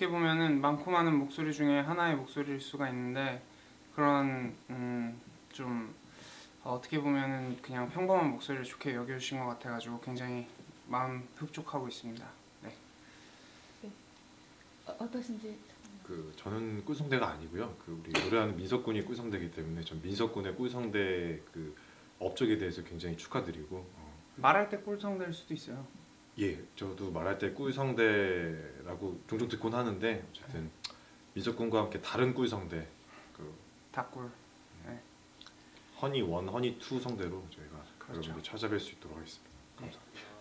어떻게 보면은 많고 많은 목소리 중에 하나의 목소리일 수가 있는데, 그런 좀 어떻게 보면은 그냥 평범한 목소리를 좋게 여겨주신 것 같아가지고 굉장히 마음 흡족하고 있습니다. 네. 네. 어떠신지? 저는 꿀성대가 아니고요. 우리 노래하는 민석군이 꿀성대이기 때문에 전 민석군의 꿀성대 업적에 대해서 굉장히 축하드리고. 말할 때 꿀성대일 수도 있어요. 예, 저도 말할 때 꿀성대라고 종종 듣곤 하는데 어쨌든 네. 민석군과 함께 다른 꿀성대, 닭꿀, 네. 허니 1, 허니 2 성대로 저희가 그렇죠. 여러분들 찾아뵐 수 있도록 하겠습니다. 감사합니다. 네.